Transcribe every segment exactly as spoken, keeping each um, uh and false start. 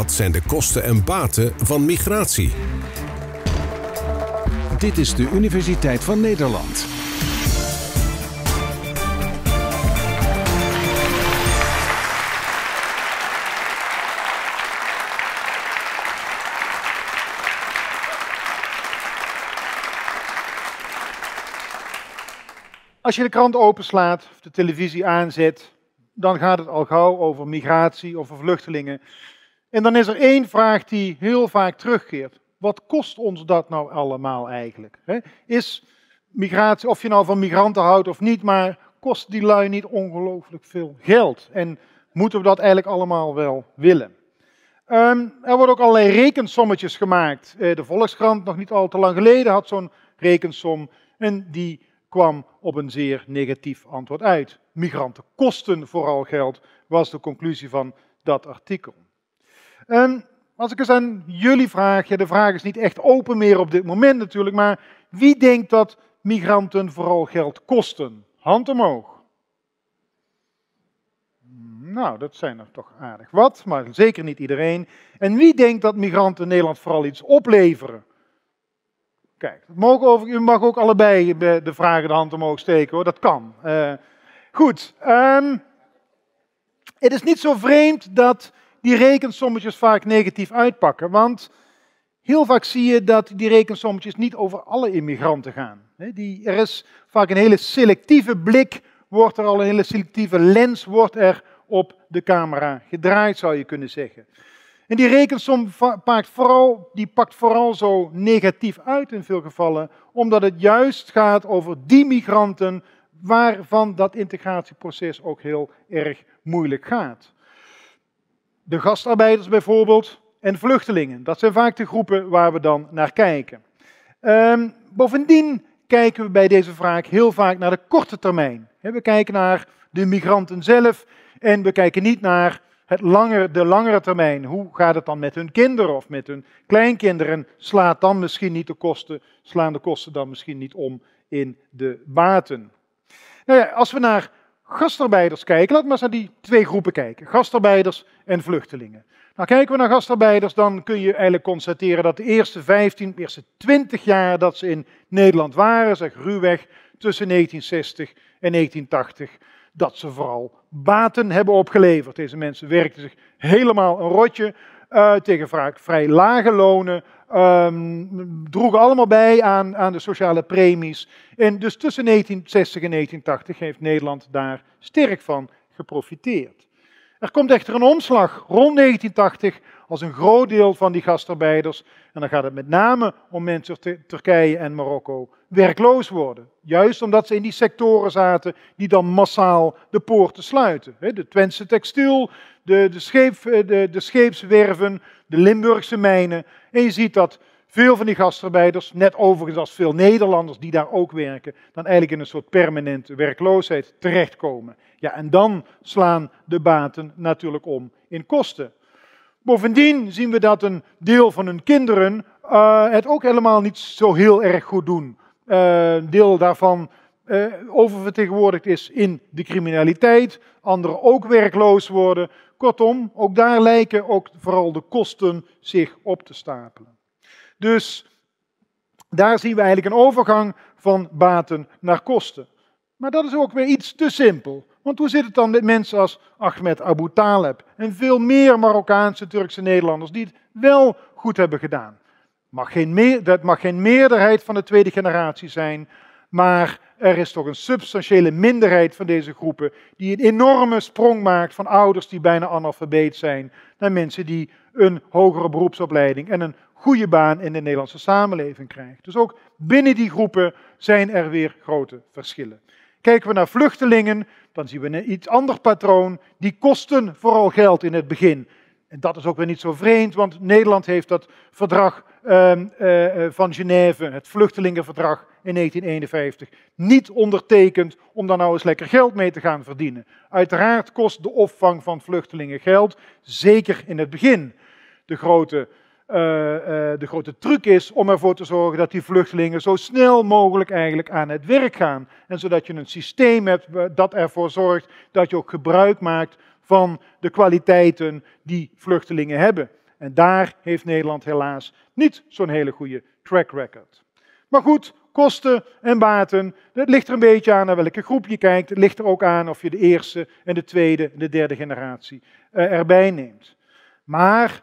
Wat zijn de kosten en baten van migratie? Dit is de Universiteit van Nederland. Als je de krant openslaat of de televisie aanzet, dan gaat het al gauw over migratie of over vluchtelingen. En dan is er één vraag die heel vaak terugkeert. Wat kost ons dat nou allemaal eigenlijk? Is migratie, of je nou van migranten houdt of niet, maar kost die lui niet ongelooflijk veel geld? En moeten we dat eigenlijk allemaal wel willen? Um, er worden ook allerlei rekensommetjes gemaakt. De Volkskrant, nog niet al te lang geleden, had zo'n rekensom en die kwam op een zeer negatief antwoord uit. Migranten kosten vooral geld, was de conclusie van dat artikel. En als ik eens aan jullie vraag, ja, de vraag is niet echt open meer op dit moment natuurlijk, maar wie denkt dat migranten vooral geld kosten? Hand omhoog. Nou, dat zijn er toch aardig wat, maar zeker niet iedereen. En wie denkt dat migranten in Nederland vooral iets opleveren? Kijk, u mag ook allebei de vragen de hand omhoog steken, hoor. Dat kan. Uh, goed, um, het is niet zo vreemd dat die rekensommetjes vaak negatief uitpakken, want heel vaak zie je dat die rekensommetjes niet over alle immigranten gaan. Die, er is vaak een hele selectieve blik, wordt er al een hele selectieve lens wordt er op de camera gedraaid, zou je kunnen zeggen. En die rekensom pakt vooral, die pakt vooral zo negatief uit in veel gevallen, omdat het juist gaat over die migranten waarvan dat integratieproces ook heel erg moeilijk gaat. De gastarbeiders bijvoorbeeld en vluchtelingen, dat zijn vaak de groepen waar we dan naar kijken. Um, bovendien kijken we bij deze vraag heel vaak naar de korte termijn. We kijken naar de migranten zelf en we kijken niet naar Het langer, de langere termijn, hoe gaat het dan met hun kinderen of met hun kleinkinderen? Slaat dan misschien niet de kosten, slaan de kosten dan misschien niet om in de baten? Nou ja, als we naar gastarbeiders kijken, laten we eens naar die twee groepen kijken. Gastarbeiders en vluchtelingen. Nou, kijken we naar gastarbeiders, dan kun je eigenlijk constateren dat de eerste vijftien, de eerste twintig jaar dat ze in Nederland waren, zeg ruwweg tussen negentienzestig en negentientachtig, dat ze vooral baten hebben opgeleverd. Deze mensen werkten zich helemaal een rotje uh, tegen vaak vrij lage lonen, um, droegen allemaal bij aan, aan de sociale premies. En dus tussen negentienzestig en negentientachtig heeft Nederland daar sterk van geprofiteerd. Er komt echter een omslag rond negentientachtig als een groot deel van die gastarbeiders, en dan gaat het met name om mensen uit Turkije en Marokko, werkloos worden. Juist omdat ze in die sectoren zaten die dan massaal de poorten sluiten. De Twentse textiel, de, de, scheep, de, de scheepswerven, de Limburgse mijnen. En je ziet dat veel van die gastarbeiders, net overigens als veel Nederlanders die daar ook werken, dan eigenlijk in een soort permanente werkloosheid terechtkomen. Ja, en dan slaan de baten natuurlijk om in kosten. Bovendien zien we dat een deel van hun kinderen uh, het ook helemaal niet zo heel erg goed doen. Een uh, deel daarvan uh, oververtegenwoordigd is in de criminaliteit, anderen ook werkloos worden. Kortom, ook daar lijken ook vooral de kosten zich op te stapelen. Dus daar zien we eigenlijk een overgang van baten naar kosten. Maar dat is ook weer iets te simpel. Want hoe zit het dan met mensen als Ahmed Abu Taleb en veel meer Marokkaanse, Turkse Nederlanders die het wel goed hebben gedaan? Mag geen meer, dat mag geen meerderheid van de tweede generatie zijn, maar er is toch een substantiële minderheid van deze groepen die een enorme sprong maakt van ouders die bijna analfabeet zijn naar mensen die een hogere beroepsopleiding en een goede baan in de Nederlandse samenleving krijgen. Dus ook binnen die groepen zijn er weer grote verschillen. Kijken we naar vluchtelingen, dan zien we een iets ander patroon. Die kosten vooral geld in het begin. En dat is ook weer niet zo vreemd, want Nederland heeft dat verdrag uh, uh, van Genève, het vluchtelingenverdrag in negentien eenenvijftig, niet ondertekend om daar nou eens lekker geld mee te gaan verdienen. Uiteraard kost de opvang van vluchtelingen geld, zeker in het begin. De grote... Uh, uh, de grote truc is om ervoor te zorgen dat die vluchtelingen zo snel mogelijk eigenlijk aan het werk gaan. En zodat je een systeem hebt dat ervoor zorgt dat je ook gebruik maakt van de kwaliteiten die vluchtelingen hebben. En daar heeft Nederland helaas niet zo'n hele goede track record. Maar goed, kosten en baten, dat ligt er een beetje aan naar welke groep je kijkt. Het ligt er ook aan of je de eerste en de tweede en de derde generatie erbij neemt. Maar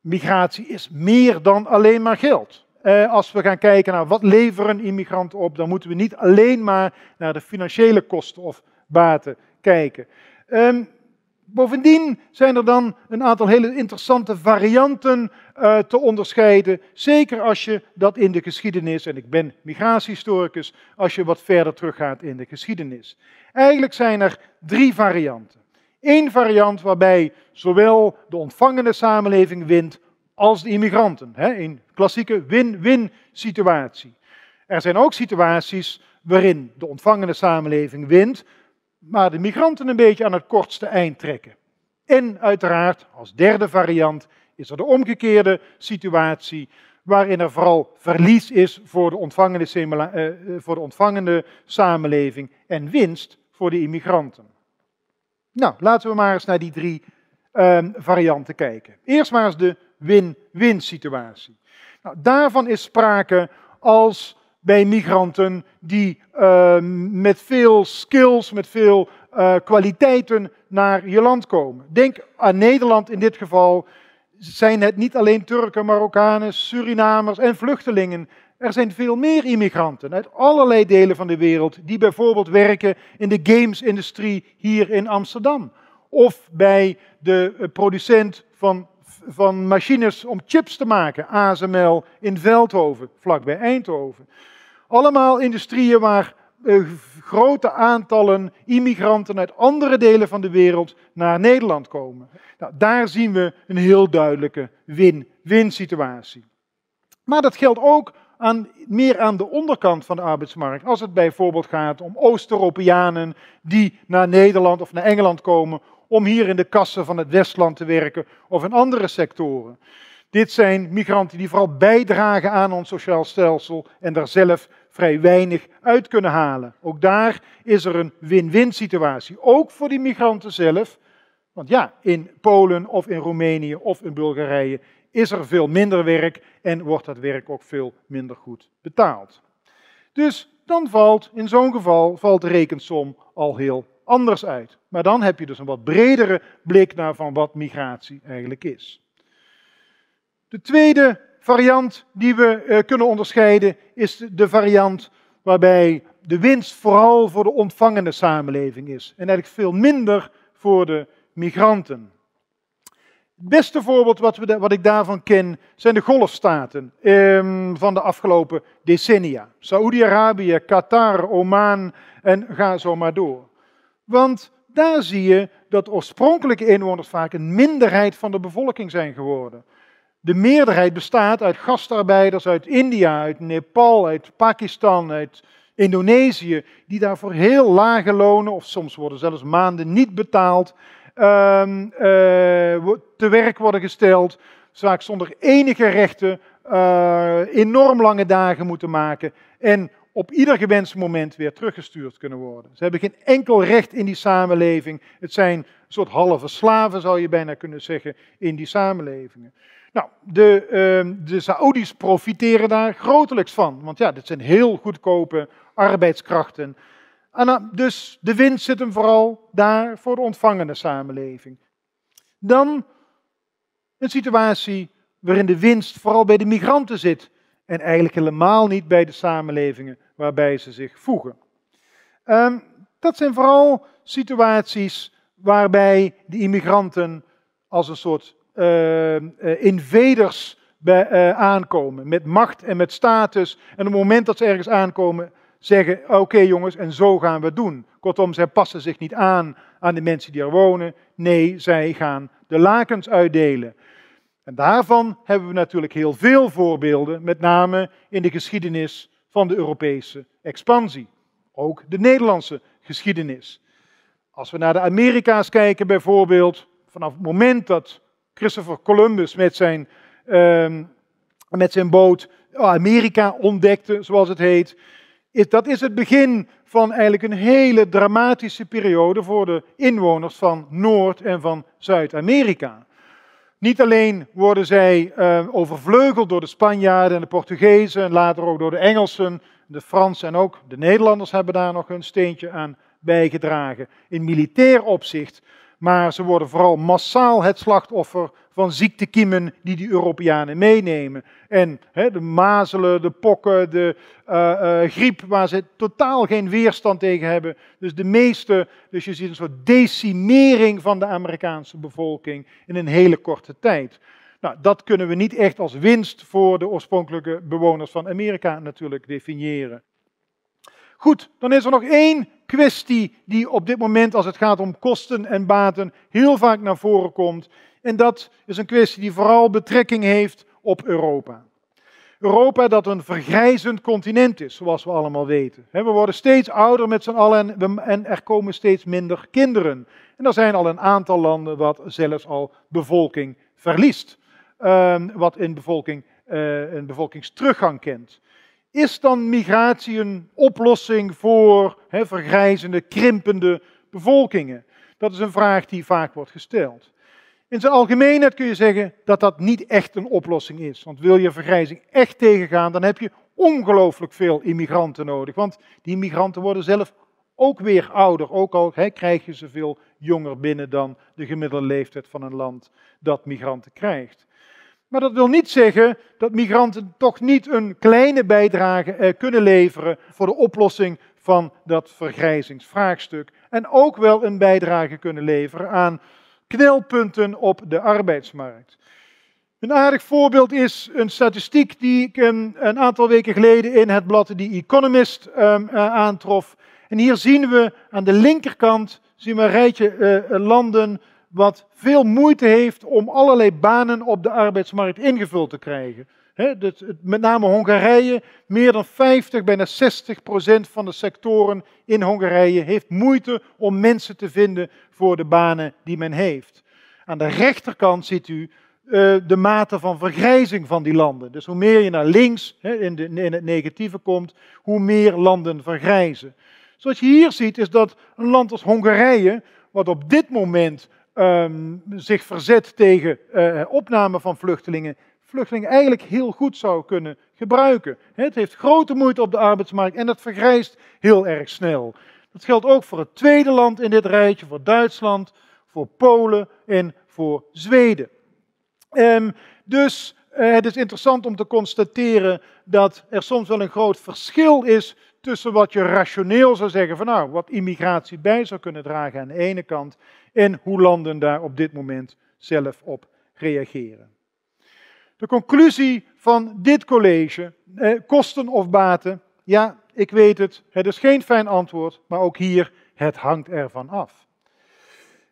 migratie is meer dan alleen maar geld. Als we gaan kijken naar wat leveren immigranten op, dan moeten we niet alleen maar naar de financiële kosten of baten kijken. Um, bovendien zijn er dan een aantal hele interessante varianten uh, te onderscheiden. Zeker als je dat in de geschiedenis, en ik ben migratiehistoricus, als je wat verder teruggaat in de geschiedenis. Eigenlijk zijn er drie varianten. Eén variant waarbij zowel de ontvangende samenleving wint als de immigranten. Hè, een klassieke win-win situatie. Er zijn ook situaties waarin de ontvangende samenleving wint, maar de migranten een beetje aan het kortste eind trekken. En uiteraard, als derde variant, is er de omgekeerde situatie, waarin er vooral verlies is voor de ontvangende, voor de ontvangende samenleving en winst voor de immigranten. Nou, laten we maar eens naar die drie uh, varianten kijken. Eerst maar eens de win-win situatie. Nou, daarvan is sprake als bij migranten die uh, met veel skills, met veel uh, kwaliteiten naar je land komen. Denk aan Nederland in dit geval. Zijn het niet alleen Turken, Marokkanen, Surinamers en vluchtelingen. Er zijn veel meer immigranten uit allerlei delen van de wereld die bijvoorbeeld werken in de gamesindustrie hier in Amsterdam. Of bij de producent van van machines om chips te maken, A S M L in Veldhoven, vlakbij Eindhoven. Allemaal industrieën waar uh, grote aantallen immigranten uit andere delen van de wereld naar Nederland komen. Nou, daar zien we een heel duidelijke win-win situatie. Maar dat geldt ook aan, meer aan de onderkant van de arbeidsmarkt. Als het bijvoorbeeld gaat om Oost-Europeanen die naar Nederland of naar Engeland komen om hier in de kassen van het Westland te werken of in andere sectoren. Dit zijn migranten die vooral bijdragen aan ons sociaal stelsel en daar zelf vrij weinig uit kunnen halen. Ook daar is er een win-win situatie, ook voor die migranten zelf. Want ja, in Polen of in Roemenië of in Bulgarije is er veel minder werk en wordt dat werk ook veel minder goed betaald. Dus dan valt, in zo'n geval, valt de rekensom al heel anders uit. Maar dan heb je dus een wat bredere blik naar van wat migratie eigenlijk is. De tweede variant die we uh, kunnen onderscheiden is de variant waarbij de winst vooral voor de ontvangende samenleving is. En eigenlijk veel minder voor de migranten. Het beste voorbeeld wat, we de, wat ik daarvan ken zijn de golfstaten um, van de afgelopen decennia. Saoedi-Arabië, Qatar, Oman en ga zo maar door. Want daar zie je dat de oorspronkelijke inwoners vaak een minderheid van de bevolking zijn geworden. De meerderheid bestaat uit gastarbeiders uit India, uit Nepal, uit Pakistan, uit Indonesië, die daarvoor heel lage lonen, of soms worden zelfs maanden niet betaald, uh, uh, te werk worden gesteld, vaak zonder enige rechten, uh, enorm lange dagen moeten maken en op ieder gewenst moment weer teruggestuurd kunnen worden. Ze hebben geen enkel recht in die samenleving. Het zijn een soort halve slaven, zou je bijna kunnen zeggen, in die samenlevingen. Nou, de, uh, de Saoedi's profiteren daar grotelijks van. Want ja, dit zijn heel goedkope arbeidskrachten. En, uh, dus de winst zit hem vooral daar voor de ontvangende samenleving. Dan een situatie waarin de winst vooral bij de migranten zit. En eigenlijk helemaal niet bij de samenlevingen waarbij ze zich voegen. Um, dat zijn vooral situaties waarbij de immigranten als een soort uh, invaders bij, uh, aankomen. Met macht en met status. En op het moment dat ze ergens aankomen zeggen, oké okay, jongens, en zo gaan we het doen. Kortom, zij passen zich niet aan aan de mensen die er wonen. Nee, zij gaan de lakens uitdelen. En daarvan hebben we natuurlijk heel veel voorbeelden, met name in de geschiedenis van de Europese expansie. Ook de Nederlandse geschiedenis. Als we naar de Amerika's kijken bijvoorbeeld, vanaf het moment dat Christopher Columbus met zijn, uh, met zijn boot Amerika ontdekte, zoals het heet, is, dat is het begin van eigenlijk een hele dramatische periode voor de inwoners van Noord- en van Zuid-Amerika. Niet alleen worden zij uh, overvleugeld door de Spanjaarden en de Portugezen en later ook door de Engelsen, de Fransen en ook de Nederlanders hebben daar nog hun steentje aan bijgedragen in militair opzicht. Maar ze worden vooral massaal het slachtoffer van ziektekiemen die die Europeanen meenemen. En he, de mazelen, de pokken, de uh, uh, griep waar ze totaal geen weerstand tegen hebben. Dus de meeste, dus je ziet een soort decimering van de Amerikaanse bevolking in een hele korte tijd. Nou, dat kunnen we niet echt als winst voor de oorspronkelijke bewoners van Amerika natuurlijk definiëren. Goed, dan is er nog één kwestie die op dit moment als het gaat om kosten en baten heel vaak naar voren komt. En dat is een kwestie die vooral betrekking heeft op Europa. Europa dat een vergrijzend continent is, zoals we allemaal weten. We worden steeds ouder met z'n allen en er komen steeds minder kinderen. En er zijn al een aantal landen wat zelfs al bevolking verliest. Wat in bevolking, een bevolkingsteruggang kent. Is dan migratie een oplossing voor he, vergrijzende, krimpende bevolkingen? Dat is een vraag die vaak wordt gesteld. In zijn algemeenheid kun je zeggen dat dat niet echt een oplossing is. Want wil je vergrijzing echt tegengaan, dan heb je ongelooflijk veel immigranten nodig. Want die immigranten worden zelf ook weer ouder. Ook al he, krijg je ze veel jonger binnen dan de gemiddelde leeftijd van een land dat migranten krijgt. Maar dat wil niet zeggen dat migranten toch niet een kleine bijdrage eh, kunnen leveren voor de oplossing van dat vergrijzingsvraagstuk. En ook wel een bijdrage kunnen leveren aan knelpunten op de arbeidsmarkt. Een aardig voorbeeld is een statistiek die ik een, een aantal weken geleden in het blad The Economist eh, aantrof. En hier zien we aan de linkerkant zien we een rijtje eh, landen wat veel moeite heeft om allerlei banen op de arbeidsmarkt ingevuld te krijgen. He, dat, met name Hongarije, meer dan vijftig, bijna zestig procent van de sectoren in Hongarije heeft moeite om mensen te vinden voor de banen die men heeft. Aan de rechterkant ziet u uh, de mate van vergrijzing van die landen. Dus hoe meer je naar links he, in, de, in het negatieve komt, hoe meer landen vergrijzen. Zoals je hier ziet is dat een land als Hongarije, wat op dit moment Um, zich verzet tegen uh, opname van vluchtelingen, vluchtelingen eigenlijk heel goed zou kunnen gebruiken. Het heeft grote moeite op de arbeidsmarkt en dat vergrijst heel erg snel. Dat geldt ook voor het tweede land in dit rijtje, voor Duitsland, voor Polen en voor Zweden. Um, dus uh, het is interessant om te constateren dat er soms wel een groot verschil is tussen wat je rationeel zou zeggen van nou, wat immigratie bij zou kunnen dragen aan de ene kant en hoe landen daar op dit moment zelf op reageren. De conclusie van dit college, eh, kosten of baten, ja, ik weet het, het is geen fijn antwoord, maar ook hier, het hangt ervan af.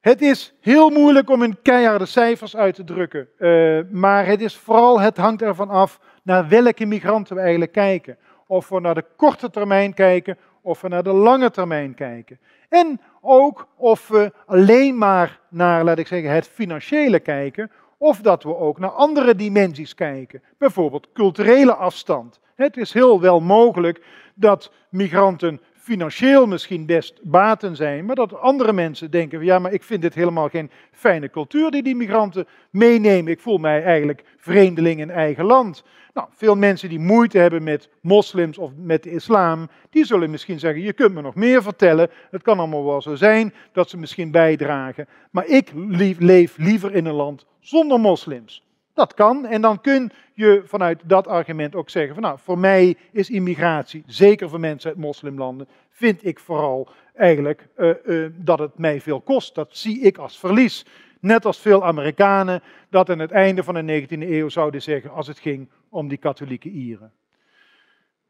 Het is heel moeilijk om in keiharde cijfers uit te drukken, eh, maar het is vooral, het hangt ervan af naar welke migranten we eigenlijk kijken. Of we naar de korte termijn kijken, of we naar de lange termijn kijken. En ook of we alleen maar naar, laat ik zeggen, het financiële kijken, of dat we ook naar andere dimensies kijken. Bijvoorbeeld culturele afstand. Het is heel wel mogelijk dat migranten financieel misschien best baten zijn, maar dat andere mensen denken van ja, maar ik vind dit helemaal geen fijne cultuur die die migranten meenemen. Ik voel mij eigenlijk vreemdeling in eigen land. Nou, veel mensen die moeite hebben met moslims of met de islam, die zullen misschien zeggen, je kunt me nog meer vertellen. Het kan allemaal wel zo zijn dat ze misschien bijdragen. Maar ik leef liever in een land zonder moslims. Dat kan en dan kun je vanuit dat argument ook zeggen van nou, voor mij is immigratie, zeker voor mensen uit moslimlanden, vind ik vooral eigenlijk uh, uh, dat het mij veel kost. Dat zie ik als verlies. Net als veel Amerikanen dat aan het einde van de negentiende eeuw zouden zeggen als het ging om die katholieke Ieren.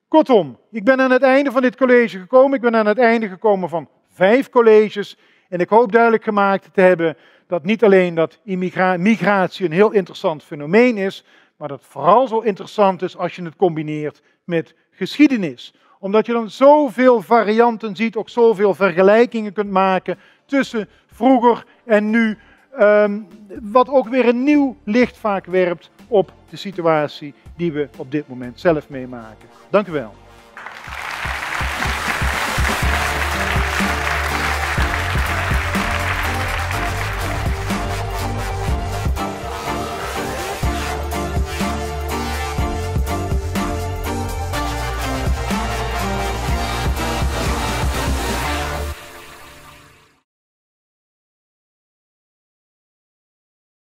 Kortom, ik ben aan het einde van dit college gekomen. Ik ben aan het einde gekomen van vijf colleges en ik hoop duidelijk gemaakt te hebben dat niet alleen dat migratie een heel interessant fenomeen is, maar dat vooral zo interessant is als je het combineert met geschiedenis. Omdat je dan zoveel varianten ziet, ook zoveel vergelijkingen kunt maken tussen vroeger en nu. Um, wat ook weer een nieuw licht vaak werpt op de situatie die we op dit moment zelf meemaken. Dank u wel.